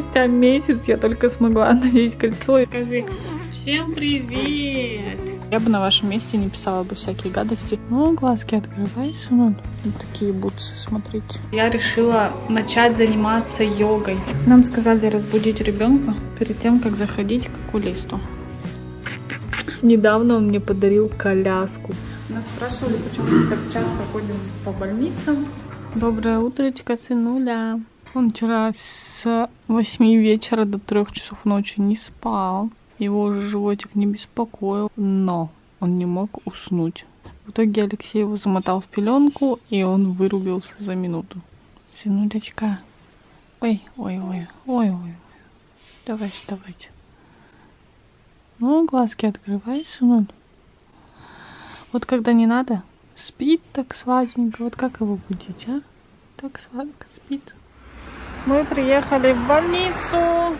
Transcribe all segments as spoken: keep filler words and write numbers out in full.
спустя месяц я только смогла надеть кольцо. Скажи, всем привет! Я бы на вашем месте не писала бы всякие гадости. Ну, глазки открываются, ну, вот такие бутсы, смотрите. Я решила начать заниматься йогой. Нам сказали разбудить ребенка перед тем, как заходить к окулисту. Недавно он мне подарил коляску. Нас спрашивали, почему мы так часто ходим по больницам. Доброе утречко, сынуля. Он вчера с восьми вечера до трёх часов ночи не спал. Его уже животик не беспокоил, но он не мог уснуть. В итоге Алексей его замотал в пеленку, и он вырубился за минуту. Сынулечка. Ой, ой, ой, ой, ой. Давай, вставайте. Ну, глазки открывай, сынок. Вот когда не надо, спит так сладенько. Вот как его будить, а? Так сладко спит. Мы приехали в больницу.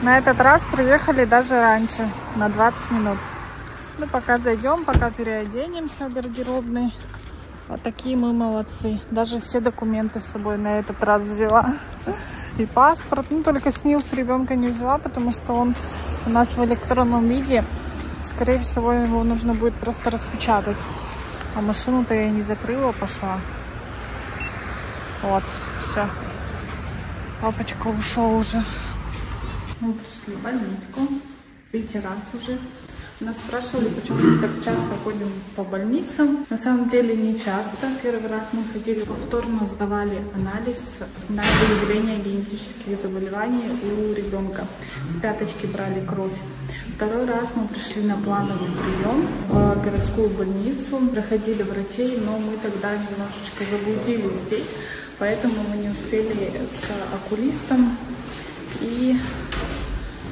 На этот раз приехали даже раньше, на двадцать минут. Ну, пока зайдем, пока переоденемся в гардеробный. Вот такие мы молодцы. Даже все документы с собой на этот раз взяла. И паспорт. Ну, только снился ребенка не взяла, потому что он у нас в электронном виде. Скорее всего, его нужно будет просто распечатать. А машину-то я не закрыла, пошла. Вот, все. Папочка ушел уже. Мы пришли в больничку. Третий раз уже. Нас спрашивали, почему мы так часто ходим по больницам. На самом деле не часто. Первый раз мы ходили, повторно сдавали анализ на выявление генетических заболеваний у ребенка. С пяточки брали кровь. Второй раз мы пришли на плановый прием в городскую больницу. Проходили врачей, но мы тогда немножечко заблудились здесь. Поэтому мы не успели с окулистом и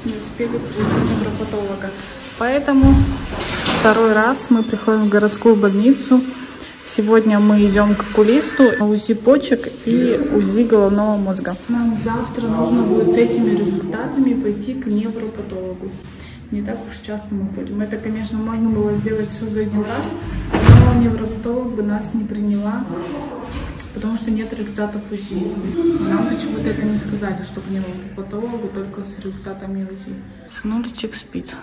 не успели прийти к невропатологу. Поэтому второй раз мы приходим в городскую больницу. Сегодня мы идем к окулисту на УЗИ почек и УЗИ головного мозга. Нам завтра нужно будет с этими результатами пойти к невропатологу. Не так уж часто мы ходим. Это, конечно, можно было сделать все за один раз, но невропатолог бы нас не приняла, потому что нет результатов УЗИ. Нам почему-то это не сказали, что к невропатологу только с результатами УЗИ. Сынулечек спит.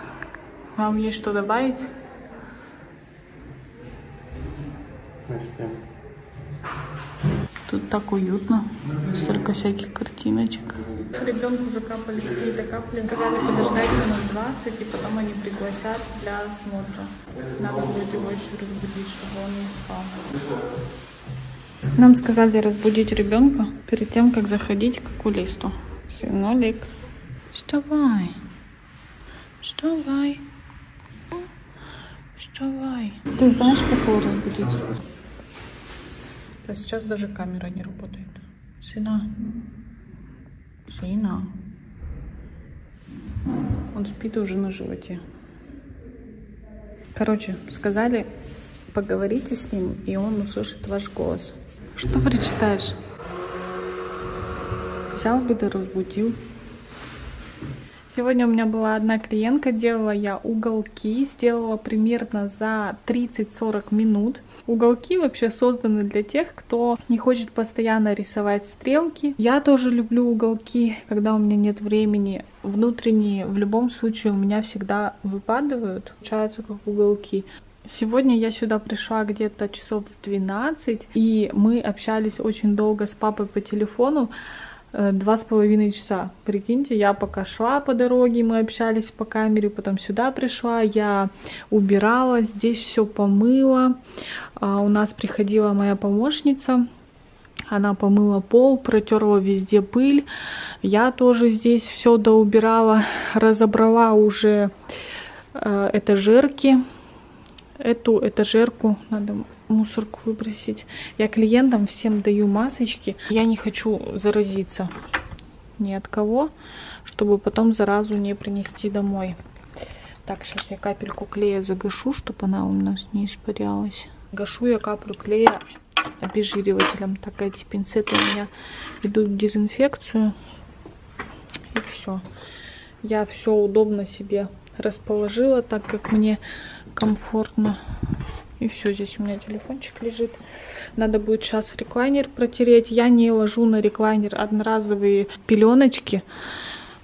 Вам есть что добавить? Тут так уютно. Столько всяких картиночек. Ребенку закапали какие-то капли. Сказали подождать минут двадцать, и потом они пригласят для осмотра. Надо будет его еще разбудить, чтобы он не спал. Нам сказали разбудить ребенка перед тем, как заходить к окулисту. Сынолик, вставай. Вставай. Вставай. Ты знаешь, как его разбудить? А сейчас даже камера не работает. Сына. Сына. Он спит уже на животе. Короче, сказали, поговорите с ним, и он услышит ваш голос. Что прочитаешь? Взял бы да разбудил. Сегодня у меня была одна клиентка, делала я уголки, сделала примерно за тридцать-сорок минут. Уголки вообще созданы для тех, кто не хочет постоянно рисовать стрелки. Я тоже люблю уголки, когда у меня нет времени. Внутренние в любом случае у меня всегда выпадают, получаются как уголки. Сегодня я сюда пришла где-то часов в двенадцать, и мы общались очень долго с папой по телефону. Два с половиной часа, прикиньте, я пока шла по дороге, мы общались по камере, потом сюда пришла, я убирала, здесь все помыла, у нас приходила моя помощница, она помыла пол, протерла везде пыль, я тоже здесь все доубирала, разобрала уже этажерки, эту этажерку надо... мусорку выбросить. Я клиентам всем даю масочки. Я не хочу заразиться ни от кого, чтобы потом заразу не принести домой. Так, сейчас я капельку клея загашу, чтобы она у нас не испарялась. Гашу я каплю клея обезжиривателем. Так, эти пинцеты у меня идут в дезинфекцию. И все. Я все удобно себе расположила, так как мне комфортно. И все, здесь у меня телефончик лежит. Надо будет сейчас реклайнер протереть. Я не ложу на реклайнер одноразовые пеленочки,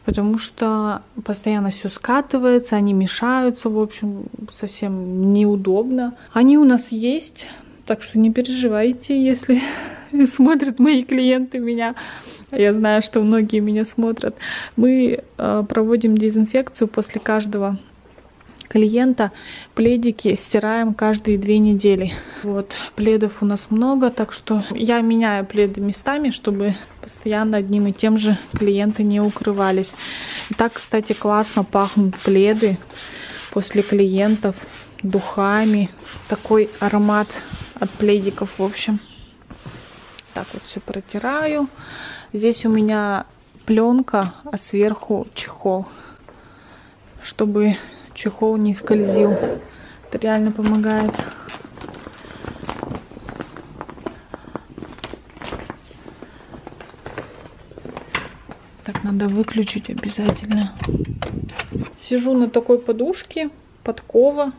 потому что постоянно все скатывается, они мешаются, в общем, совсем неудобно. Они у нас есть, так что не переживайте, если смотрят мои клиенты меня. Я знаю, что многие меня смотрят. Мы проводим дезинфекцию после каждого клиента, пледики стираем каждые две недели. Вот, пледов у нас много, так что я меняю пледы местами, чтобы постоянно одним и тем же клиенты не укрывались. И так, кстати, классно пахнут пледы после клиентов духами. Такой аромат от пледиков, в общем. Так вот все протираю. Здесь у меня пленка, а сверху чехол, чтобы чехол не скользил. Это реально помогает. Так, надо выключить обязательно. Сижу на такой подушке, подкова.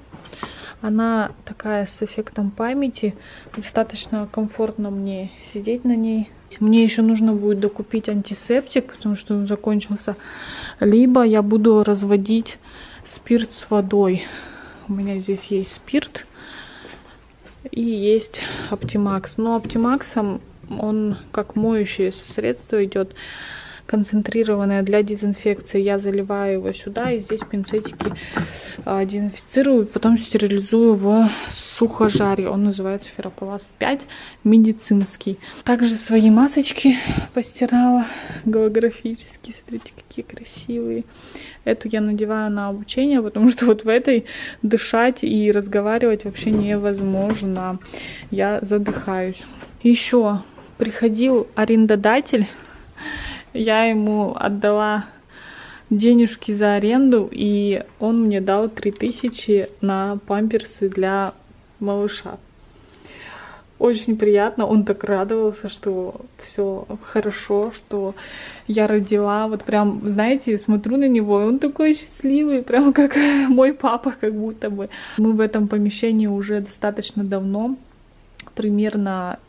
Она такая с эффектом памяти. Достаточно комфортно мне сидеть на ней. Мне еще нужно будет докупить антисептик, потому что он закончился. Либо я буду разводить спирт с водой. У меня здесь есть спирт и есть Оптимакс. Но Оптимаксом он как моющее средство идет, концентрированное для дезинфекции. Я заливаю его сюда и здесь пинцетики дезинфицирую, потом стерилизую в сухожаре. Он называется Феропласт пять медицинский. Также свои масочки постирала голографические. Смотрите, какие красивые. Эту я надеваю на обучение, потому что вот в этой дышать и разговаривать вообще невозможно. Я задыхаюсь. Еще приходил арендодатель. Я ему отдала денежки за аренду, и он мне дал три тысячи на памперсы для малыша. Очень приятно, он так радовался, что все хорошо, что я родила. Вот прям, знаете, смотрю на него, и он такой счастливый, прям как мой папа, как будто бы. Мы в этом помещении уже достаточно давно, примерно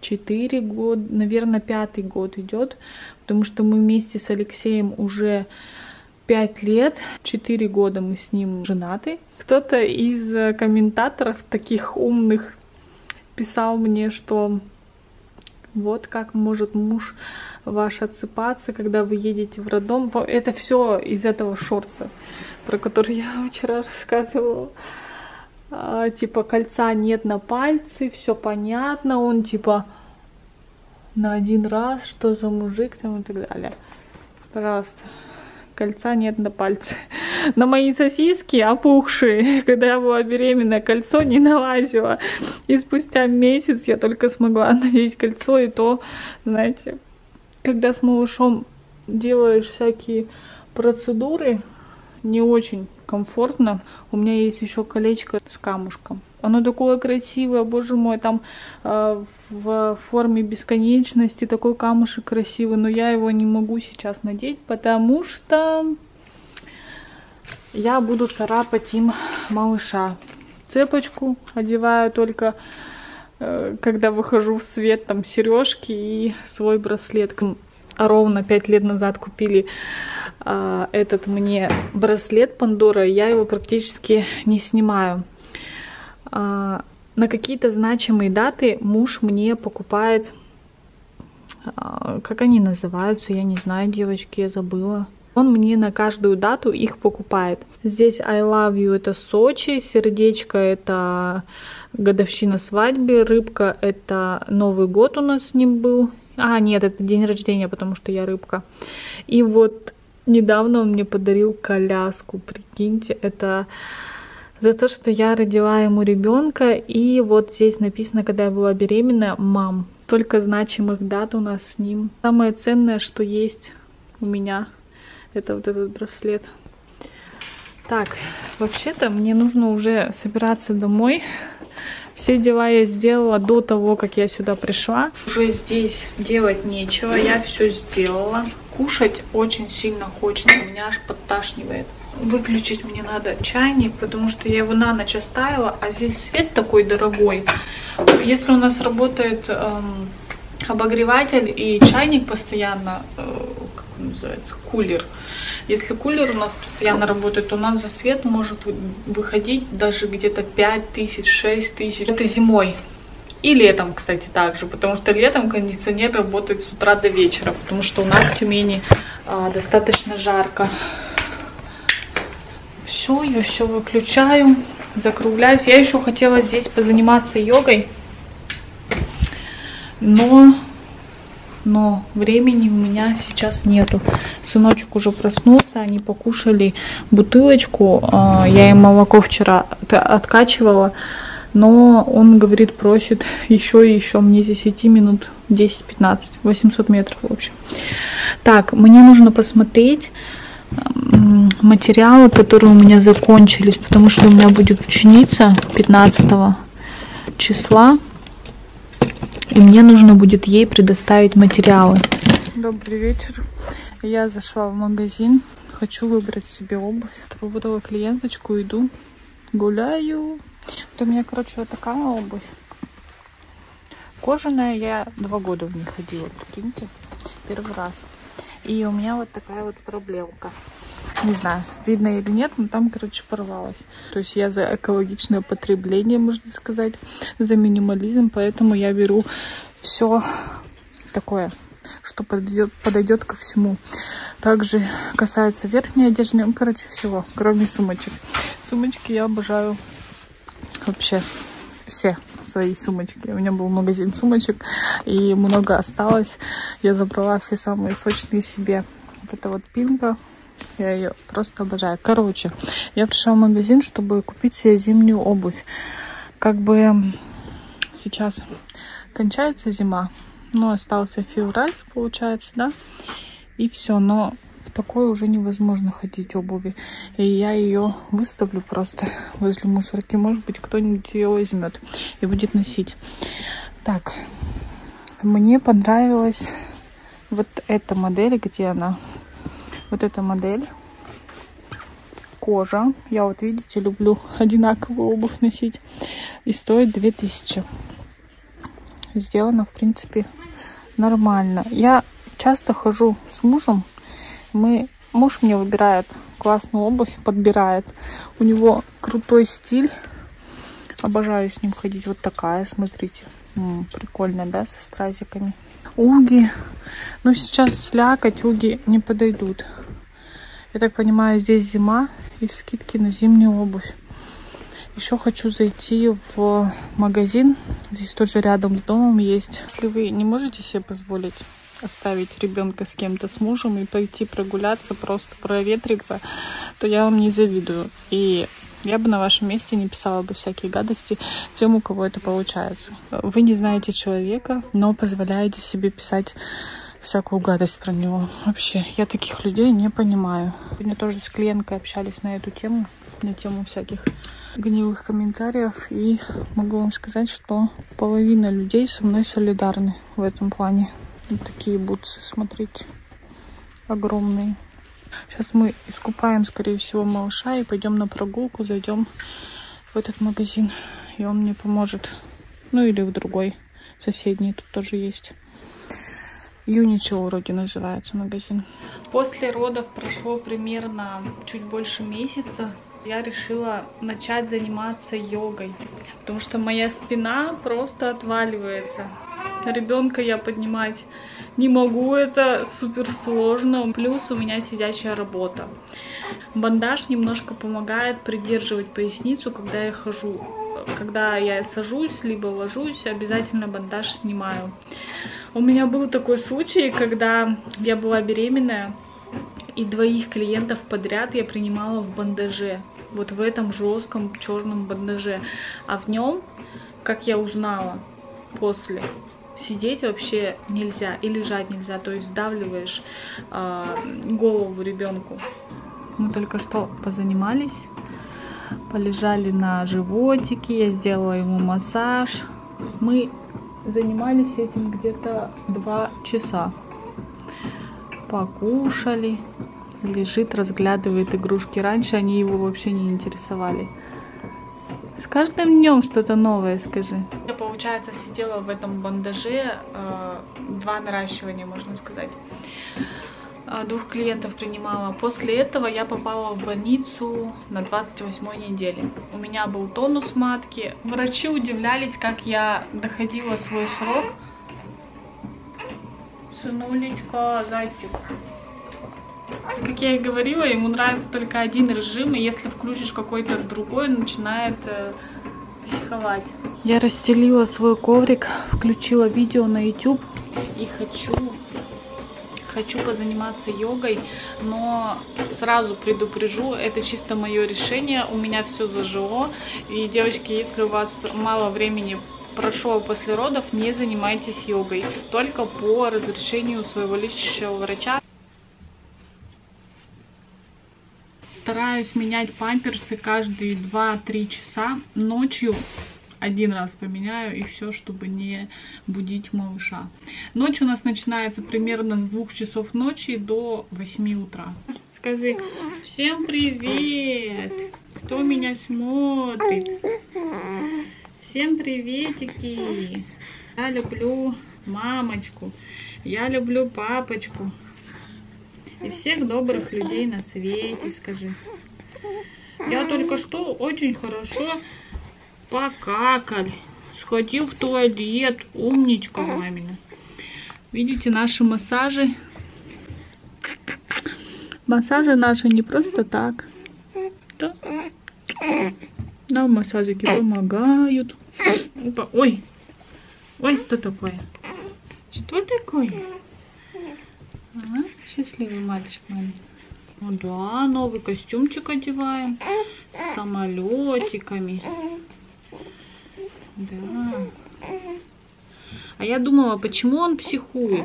четыре года, наверное, пятый год идет, потому что мы вместе с Алексеем уже пять лет, четыре года мы с ним женаты. Кто-то из комментаторов таких умных писал мне, что вот как может муж ваш отсыпаться, когда вы едете в роддом. Это все из этого шорса, про который я вчера рассказывала. Типа, кольца нет на пальце, все понятно, он типа на один раз, что за мужик там и так далее. Пожалуйста, кольца нет на пальце. На мои сосиски опухшие, когда я была беременна, кольцо не налазило. И спустя месяц я только смогла надеть кольцо, и то, знаете, когда с малышом делаешь всякие процедуры, не очень комфортно. У меня есть еще колечко с камушком. Оно такое красивое, боже мой, там э, в форме бесконечности такой камушек красивый, но я его не могу сейчас надеть, потому что я буду царапать им малыша. Цепочку одеваю только э, когда выхожу в свет, там сережки и свой браслет. Ровно пять лет назад купили э, этот мне браслет Пандора, я его практически не снимаю. Э, на какие-то значимые даты муж мне покупает, э, как они называются, я не знаю, девочки, я забыла. Он мне на каждую дату их покупает. Здесь I love you — это Сочи, сердечко — это годовщина свадьбы, рыбка — это Новый год у нас с ним был. А, нет, это день рождения, потому что я рыбка. И вот недавно он мне подарил коляску, прикиньте, это за то, что я родила ему ребенка. И вот здесь написано, когда я была беременна, мам. Столько значимых дат у нас с ним. Самое ценное, что есть у меня, это вот этот браслет. Так, вообще-то мне нужно уже собираться домой. Все дела я сделала до того, как я сюда пришла. Уже здесь делать нечего, я все сделала. Кушать очень сильно хочется, меня аж подташнивает. Выключить мне надо чайник, потому что я его на ночь оставила, а здесь свет такой дорогой. Если у нас работает эм, обогреватель и чайник постоянно, э, как он называется, кулер. Если кулер у нас постоянно работает, то у нас за свет может выходить даже где-то пять тысяч, шесть тысяч. Это зимой. И летом, кстати, также, потому что летом кондиционер работает с утра до вечера, потому что у нас в Тюмени э, достаточно жарко. Все, я все выключаю, закругляюсь. Я еще хотела здесь позаниматься йогой, но, но времени у меня сейчас нету. Сыночек уже проснулся, они покушали бутылочку. Э, я им молоко вчера откачивала. Но он говорит, просит еще и еще, мне десять минут, десять-пятнадцать, восемьсот метров в общем. Так, мне нужно посмотреть материалы, которые у меня закончились, потому что у меня будет ученица пятнадцатого числа, и мне нужно будет ей предоставить материалы. Добрый вечер. Я зашла в магазин, хочу выбрать себе обувь. Побудала клиенточку, иду, гуляю. Вот у меня, короче, вот такая обувь. Кожаная, я два года в ней ходила, прикиньте, первый раз. И у меня вот такая вот проблемка. Не знаю, видно или нет, но там, короче, порвалась. То есть я за экологичное потребление, можно сказать, за минимализм. Поэтому я беру все такое, что подойдет, подойдет ко всему. Также касается верхней одежды, ну, короче, всего, кроме сумочек. Сумочки я обожаю. Вообще все свои сумочки. У меня был магазин сумочек, и много осталось. Я забрала все самые сочные себе. Вот это вот пинка. Я ее просто обожаю. Короче, я пришла в магазин, чтобы купить себе зимнюю обувь. Как бы сейчас кончается зима, но остался февраль, получается, да? И все, но в такой уже невозможно ходить обуви. И я ее выставлю просто возле мусорки. Может быть, кто-нибудь ее возьмет и будет носить. Так, мне понравилась вот эта модель. Где она? Вот эта модель. Кожа. Я вот, видите, люблю одинаковую обувь носить. И стоит две тысячи. Сделано, в принципе, нормально. Я часто хожу с мужем. Мы, муж мне выбирает классную обувь, подбирает. У него крутой стиль. Обожаю с ним ходить. Вот такая, смотрите. М-м, прикольная, да, со стразиками. Уги. Ну, сейчас слякоть, уги не подойдут. Я так понимаю, здесь зима и скидки на зимнюю обувь. Еще хочу зайти в магазин. Здесь тоже рядом с домом есть. Если вы не можете себе позволить оставить ребенка с кем-то, с мужем, и пойти прогуляться, просто проветриться, то я вам не завидую. И я бы на вашем месте не писала бы всякие гадости тем, у кого это получается. Вы не знаете человека, но позволяете себе писать всякую гадость про него. Вообще, я таких людей не понимаю. Сегодня тоже с клиенткой общались на эту тему, на тему всяких гнилых комментариев, и могу вам сказать, что половина людей со мной солидарны в этом плане. Вот такие бутсы, смотрите, огромные. Сейчас мы искупаем, скорее всего, малыша и пойдем на прогулку, зайдем в этот магазин, и он мне поможет. Ну или в другой, соседний, тут тоже есть. Юничел вроде называется магазин. После родов прошло примерно чуть больше месяца. Я решила начать заниматься йогой, потому что моя спина просто отваливается. Ребенка я поднимать не могу, это супер сложно. Плюс у меня сидячая работа. Бандаж немножко помогает придерживать поясницу, когда я хожу. Когда я сажусь, либо ложусь, обязательно бандаж снимаю. У меня был такой случай, когда я была беременная, и двоих клиентов подряд я принимала в бандаже. Вот в этом жестком черном бандаже. А в нем, как я узнала после, сидеть вообще нельзя и лежать нельзя, то есть сдавливаешь э, голову ребенку. Мы только что позанимались, полежали на животике, я сделала ему массаж. Мы занимались этим где-то два часа. Покушали, лежит, разглядывает игрушки. Раньше они его вообще не интересовали. С каждым днем что-то новое, скажи. Я, получается, сидела в этом бандаже, э, два наращивания, можно сказать. Двух клиентов принимала. После этого я попала в больницу на двадцать восьмой неделе. У меня был тонус матки. Врачи удивлялись, как я доходила свой срок. Сынулечка, зайчик. Как я и говорила, ему нравится только один режим, и если включишь какой-то другой, он начинает э, психовать. Я расстелила свой коврик, включила видео на YouTube и хочу... Хочу позаниматься йогой, но сразу предупрежу, это чисто мое решение, у меня все зажило. И, девочки, если у вас мало времени прошло после родов, не занимайтесь йогой, только по разрешению своего лечащего врача. Стараюсь менять памперсы каждые два-три часа, ночью. Один раз поменяю, и все, чтобы не будить малыша. Ночь у нас начинается примерно с двух часов ночи до восьми утра. Скажи, всем привет! Кто меня смотрит? Всем приветики! Я люблю мамочку, я люблю папочку. И всех добрых людей на свете, скажи. Я только что очень хорошо... покакал, сходил в туалет, умничка мамина. Видите наши массажи? Массажи наши не просто так. Да? Нам массажики помогают. Опа. Ой, ой, что такое? Что такое? А, счастливый мальчик мамин. Ну да, новый костюмчик одеваем с самолетиками. Да. А я думала, почему он психует?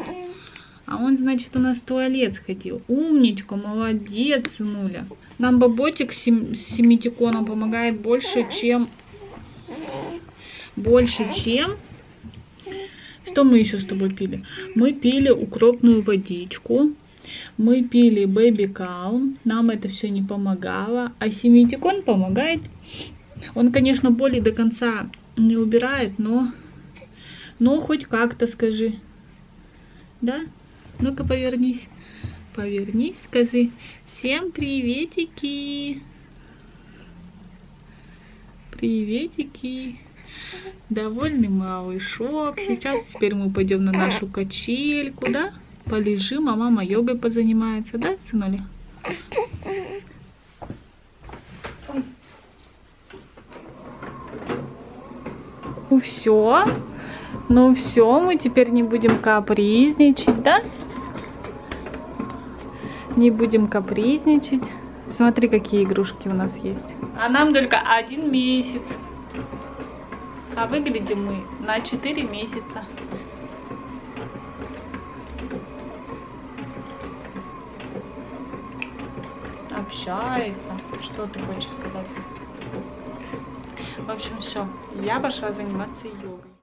А он, значит, у нас в туалет сходил. Умничка, молодец, сынуля. Нам боботик с семитиконом помогает больше, чем... Больше, чем... Что мы еще с тобой пили? Мы пили укропную водичку. Мы пили Бэби Калм. Нам это все не помогало. А семитикон помогает. Он, конечно, боли до конца... не убирает, но, но хоть как-то, скажи. Да? Ну-ка, повернись. Повернись, скажи. Всем приветики. Приветики. Довольный малышок. Сейчас теперь мы пойдем на нашу качельку, да? Полежим, а мама йогой позанимается, да, сынуля? Ну все, ну все, мы теперь не будем капризничать, да? Не будем капризничать. Смотри, какие игрушки у нас есть. А нам только один месяц. А выглядим мы на четыре месяца. Общается. Что ты хочешь сказать? В общем, все. Я пошла заниматься йогой.